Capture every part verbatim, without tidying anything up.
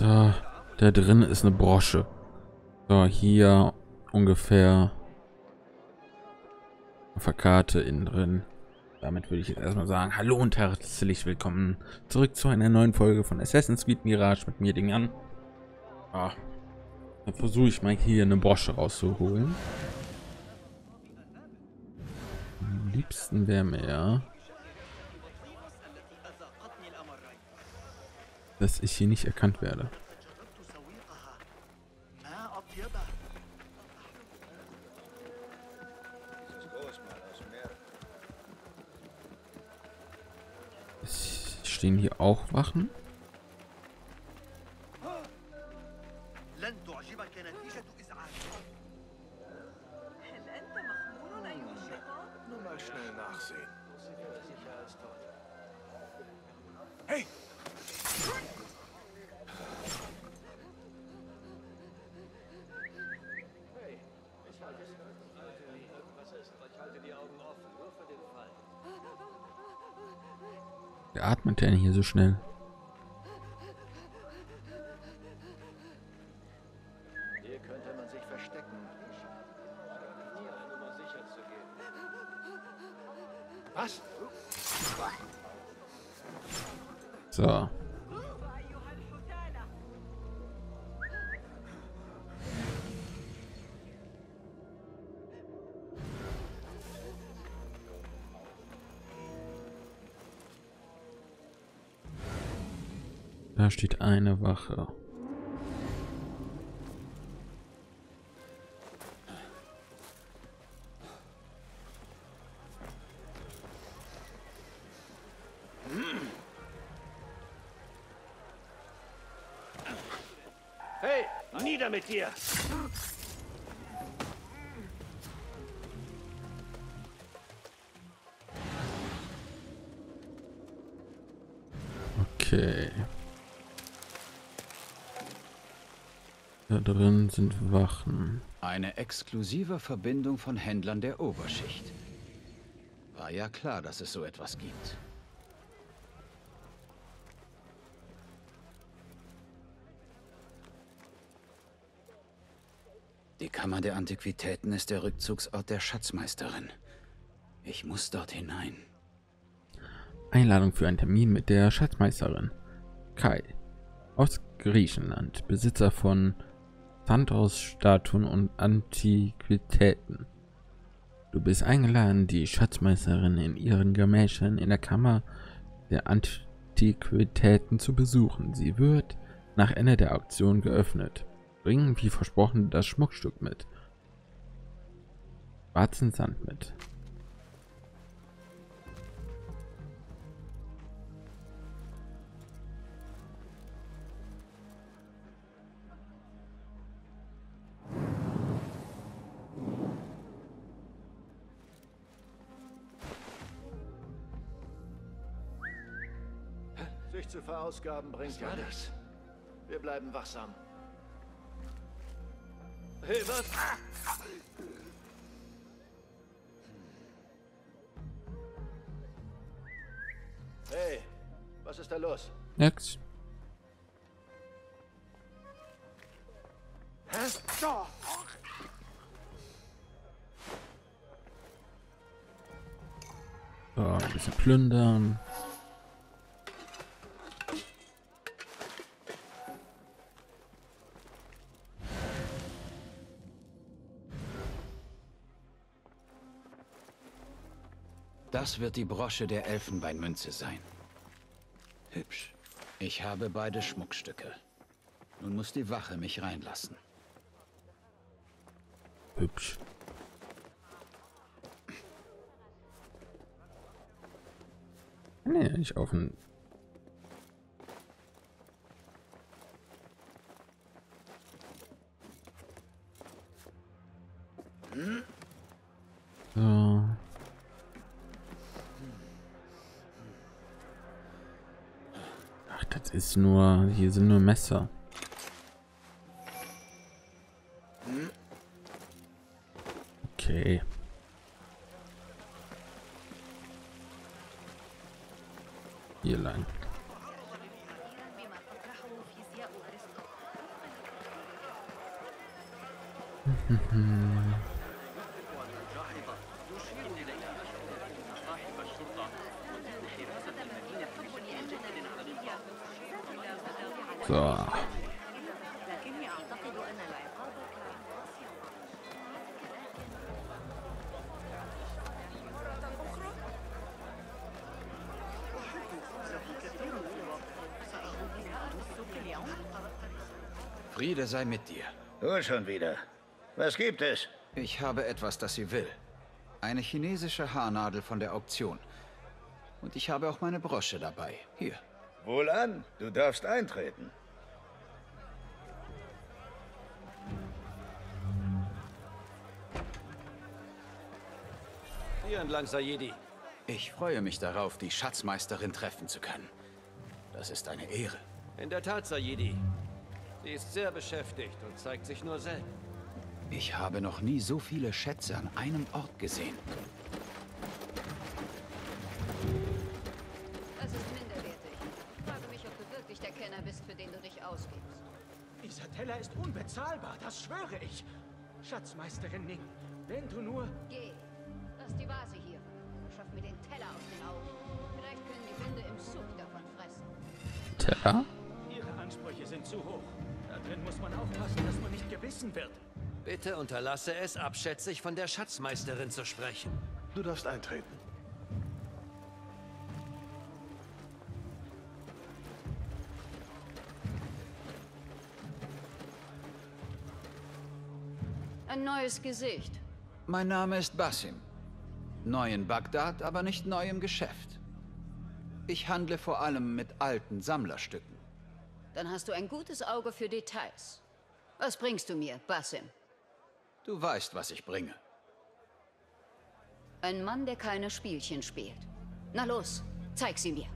So, da drin ist eine Brosche. So, hier ungefähr auf der Karte innen drin. Damit würde ich jetzt erstmal sagen, hallo und herzlich willkommen zurück zu einer neuen Folge von Assassin's Creed Mirage mit mir, Ning. Ah, dann versuche ich mal hier eine Brosche rauszuholen. Am liebsten wäre mir, dass ich hier nicht erkannt werde. Es stehen hier auch Wachen. Wer atmet denn hier so schnell? Hier könnte man sich verstecken. Um sicher zu gehen. Was? So. Da steht eine Wache. Hey, nieder mit dir! Okay. Da drin sind Wachen. Eine exklusive Verbindung von Händlern der Oberschicht. War ja klar, dass es so etwas gibt. Die Kammer der Antiquitäten ist der Rückzugsort der Schatzmeisterin. Ich muss dort hinein. Einladung für einen Termin mit der Schatzmeisterin. Kai. Aus Griechenland. Besitzer von Sandhausstatuen und Antiquitäten. Du bist eingeladen, die Schatzmeisterin in ihren Gemächern in der Kammer der Antiquitäten zu besuchen. Sie wird nach Ende der Auktion geöffnet. Bringen, wie versprochen, das Schmuckstück mit. Schwarzen Sand mit. Zu verausgaben bringt ja nichts. Wir bleiben wachsam. Hey, was? Hey, was ist da los? Nix. Hä? Doch. So, ein bisschen plündern. Das wird die Brosche der Elfenbeinmünze sein. Hübsch. Ich habe beide Schmuckstücke. Nun muss die Wache mich reinlassen. Hübsch. Nee, nicht auf den... So. Das ist nur, hier sind nur Messer. Okay. Hier lang. Mhm. So. Friede sei mit dir. Du schon wieder. Was gibt es? Ich habe etwas, das sie will. Eine chinesische Haarnadel von der Auktion. Und ich habe auch meine Brosche dabei. Hier. Wohlan, du darfst eintreten. Hier entlang, Sayedi. Ich freue mich darauf, die Schatzmeisterin treffen zu können. Das ist eine Ehre. In der Tat, Sayedi. Sie ist sehr beschäftigt und zeigt sich nur selten. Ich habe noch nie so viele Schätze an einem Ort gesehen. Das ist minderwertig. Ich frage mich, ob du wirklich der Kenner bist, für den du dich ausgibst. Dieser Teller ist unbezahlbar, das schwöre ich. Schatzmeisterin Ning, wenn du nur... Geh. Lass die Vase hier. Schaff mir den Teller aus den Augen. Vielleicht können die Winde im Zug davon fressen. Teller? Ihre Ansprüche sind zu hoch. Da drin muss man aufpassen, dass man nicht gebissen wird. Bitte unterlasse es, abschätzig von der Schatzmeisterin zu sprechen. Du darfst eintreten. Ein neues Gesicht. Mein Name ist Basim. Neu in Bagdad, aber nicht neu im Geschäft. Ich handle vor allem mit alten Sammlerstücken. Dann hast du ein gutes Auge für Details. Was bringst du mir, Basim? Du weißt, was ich bringe. Ein Mann, der keine Spielchen spielt. Na los, zeig sie mir.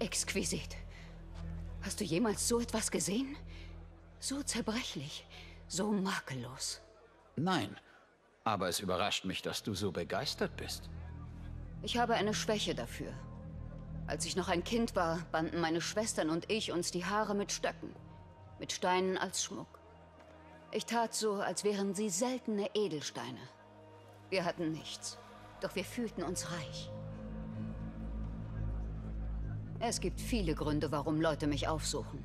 Exquisit. Hast du jemals so etwas gesehen? So zerbrechlich, so makellos. Nein, aber es überrascht mich, dass du so begeistert bist. Ich habe eine Schwäche dafür. Als ich noch ein Kind war, banden meine Schwestern und ich uns die Haare mit Stöcken, mit Steinen als Schmuck. Ich tat so, als wären sie seltene Edelsteine. Wir hatten nichts, doch wir fühlten uns reich. Es gibt viele Gründe, warum Leute mich aufsuchen.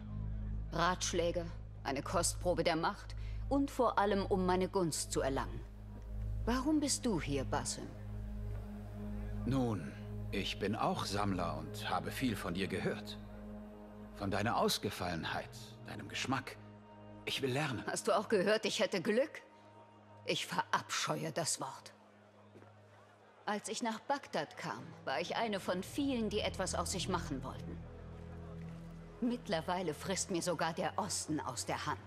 Ratschläge, eine Kostprobe der Macht und vor allem, um meine Gunst zu erlangen. Warum bist du hier, Basim? Nun, ich bin auch Sammler und habe viel von dir gehört. Von deiner Ausgefallenheit, deinem Geschmack. Ich will lernen. Hast du auch gehört, ich hätte Glück? Ich verabscheue das Wort. Als ich nach Bagdad kam, war ich eine von vielen, die etwas aus sich machen wollten. Mittlerweile frisst mir sogar der Osten aus der Hand.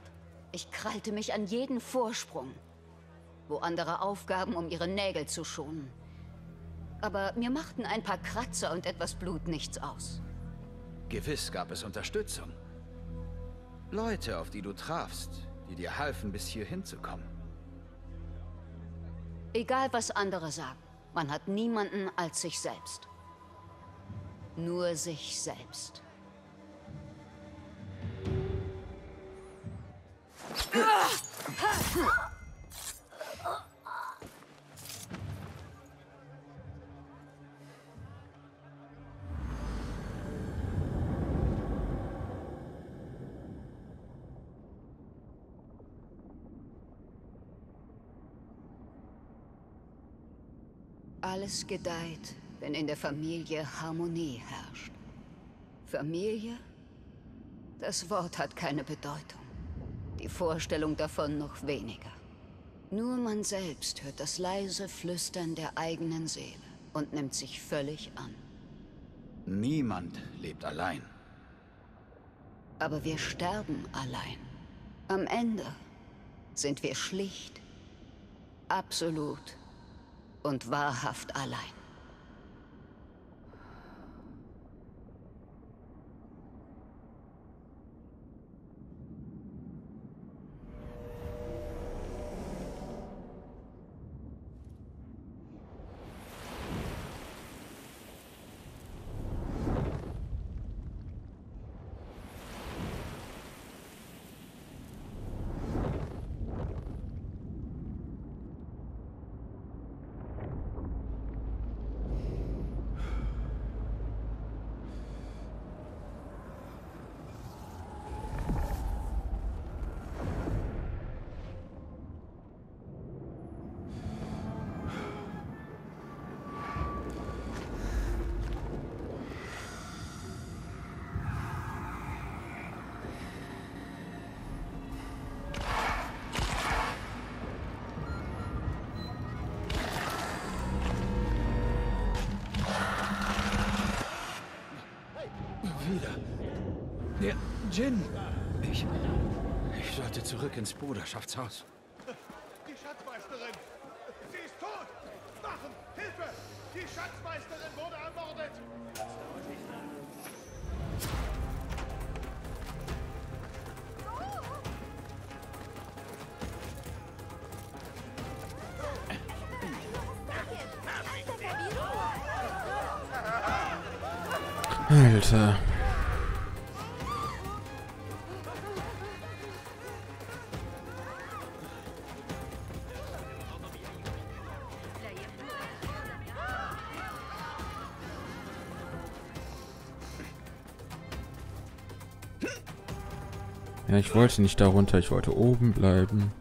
Ich krallte mich an jeden Vorsprung, wo andere aufgaben, um ihre Nägel zu schonen. Aber mir machten ein paar Kratzer und etwas Blut nichts aus. Gewiss gab es Unterstützung. Leute, auf die du trafst, die dir halfen, bis hierhin zu kommen. Egal, was andere sagen. Man hat niemanden als sich selbst. Nur sich selbst. Alles gedeiht, wenn in der Familie Harmonie herrscht. Familie? Das Wort hat keine Bedeutung. Die Vorstellung davon noch weniger. Nur man selbst hört das leise Flüstern der eigenen Seele und nimmt sich völlig an. Niemand lebt allein. Aber wir sterben allein. Am Ende sind wir schlicht, absolut und wahrhaft allein. Jin! Ich... Ich sollte zurück ins Bruderschaftshaus. Die Schatzmeisterin! Sie ist tot! Wachen! Hilfe! Die Schatzmeisterin wurde ermordet! Alter... Ja, ich wollte nicht da runter, ich wollte oben bleiben.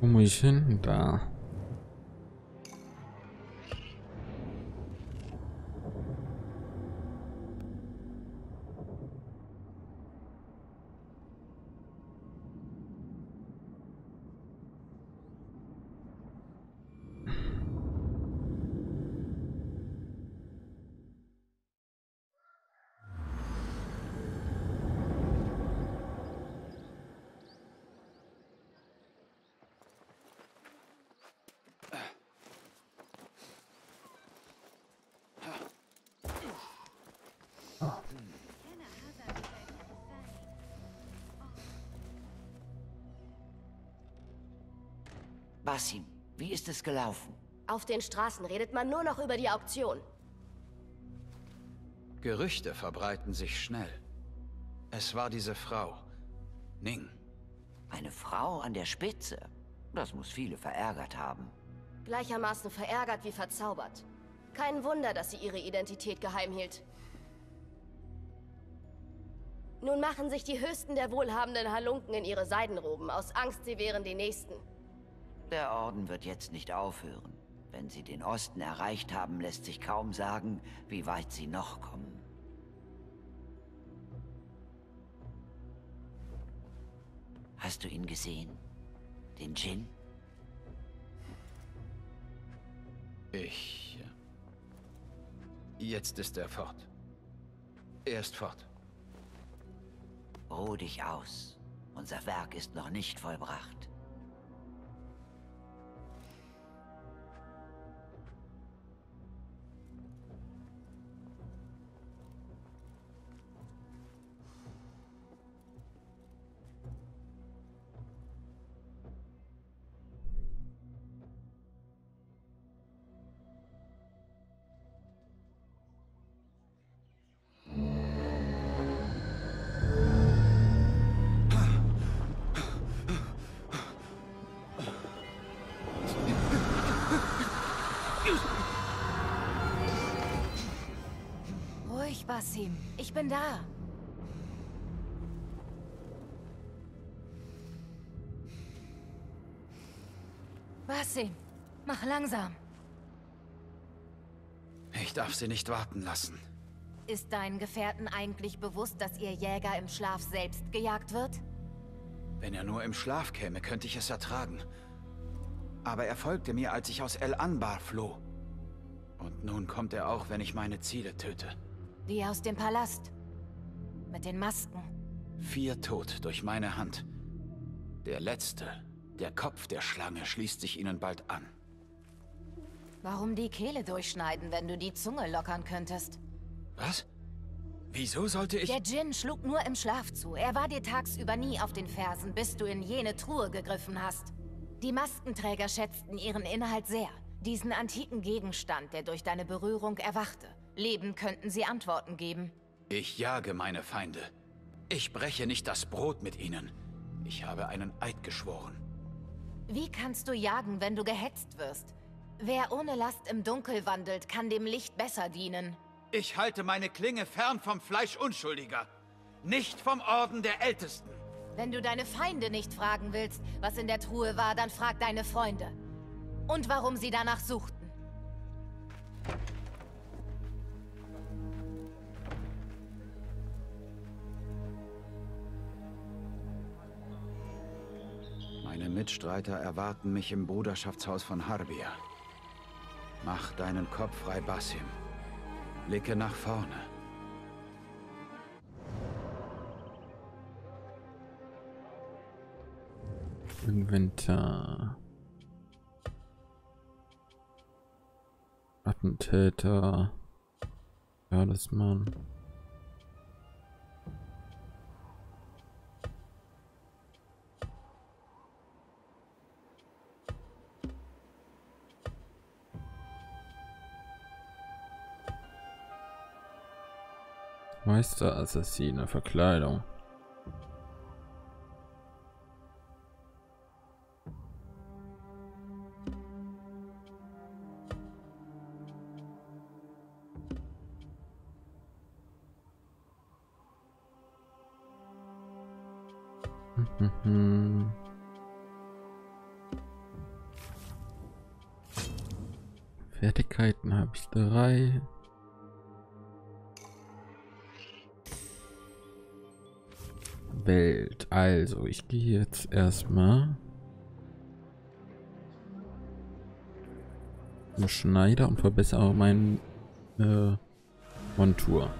Wo muss ich hin? Da. Basim, wie ist es gelaufen? Auf den Straßen redet man nur noch über die Auktion. Gerüchte verbreiten sich schnell. Es war diese Frau, Ning. Eine Frau an der Spitze? Das muss viele verärgert haben. Gleichermaßen verärgert wie verzaubert. Kein Wunder, dass sie ihre Identität geheim hielt. Nun machen sich die höchsten der wohlhabenden Halunken in ihre Seidenroben, aus Angst, sie wären die Nächsten. Der Orden wird jetzt nicht aufhören. Wenn sie den Osten erreicht haben, lässt sich kaum sagen, wie weit sie noch kommen. Hast du ihn gesehen? Den Djinn? Ich... Jetzt ist er fort. Er ist fort. Ruh dich aus. Unser Werk ist noch nicht vollbracht. Basim, ich bin da. Basim, mach langsam. Ich darf sie nicht warten lassen. Ist deinen Gefährten eigentlich bewusst, dass ihr Jäger im Schlaf selbst gejagt wird? Wenn er nur im Schlaf käme, könnte ich es ertragen. Aber er folgte mir, als ich aus El Anbar floh. Und nun kommt er auch, wenn ich meine Ziele töte. Die aus dem Palast. Mit den Masken. Vier tot durch meine Hand. Der letzte, der Kopf der Schlange, schließt sich ihnen bald an. Warum die Kehle durchschneiden, wenn du die Zunge lockern könntest? Was? Wieso sollte ich... Der Djinn schlug nur im Schlaf zu. Er war dir tagsüber nie auf den Fersen, bis du in jene Truhe gegriffen hast. Die Maskenträger schätzten ihren Inhalt sehr. Diesen antiken Gegenstand, der durch deine Berührung erwachte. Leben könnten sie Antworten geben. Ich jage meine Feinde. Ich breche nicht das Brot mit ihnen. Ich habe einen Eid geschworen. Wie kannst du jagen, wenn du gehetzt wirst? Wer ohne Last im Dunkel wandelt, kann dem Licht besser dienen. Ich halte meine Klinge fern vom Fleisch Unschuldiger. Nicht vom Orden der Ältesten. Wenn du deine Feinde nicht fragen willst, was in der Truhe war, dann frag deine Freunde. Und warum sie danach suchten. Meine Mitstreiter erwarten mich im Bruderschaftshaus von Harbia. Mach deinen Kopf frei, Basim. Blicke nach vorne. Inventar. Attentäter. Ja, das Mann. Meisterassassine, Verkleidung. Fertigkeiten habe ich drei. Welt. Also, ich gehe jetzt erstmal zum Schneider und verbessere meine äh, Montur.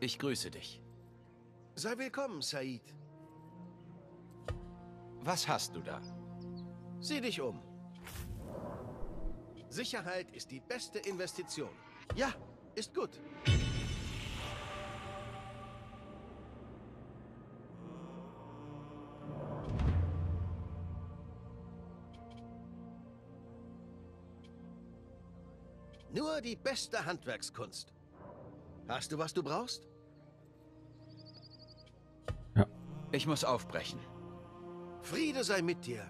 Ich grüße dich. Sei willkommen, Said. Was hast du da? Sieh dich um. Sicherheit ist die beste Investition. Ja, ist gut. Nur die beste Handwerkskunst. Hast du, was du brauchst? Ja. Ich muss aufbrechen. Friede sei mit dir.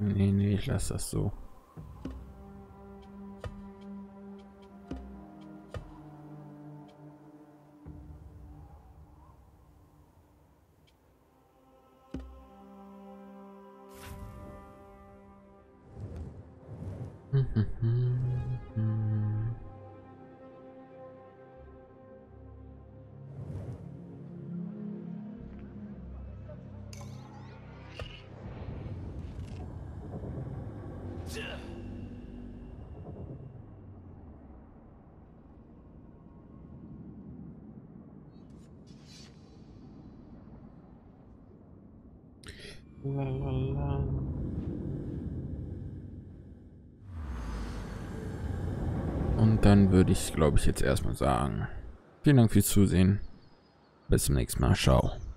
Nee, nee, ich lasse das so. Und dann würde ich, glaube ich, jetzt erstmal sagen, vielen Dank fürs Zusehen. Bis zum nächsten Mal. Ciao.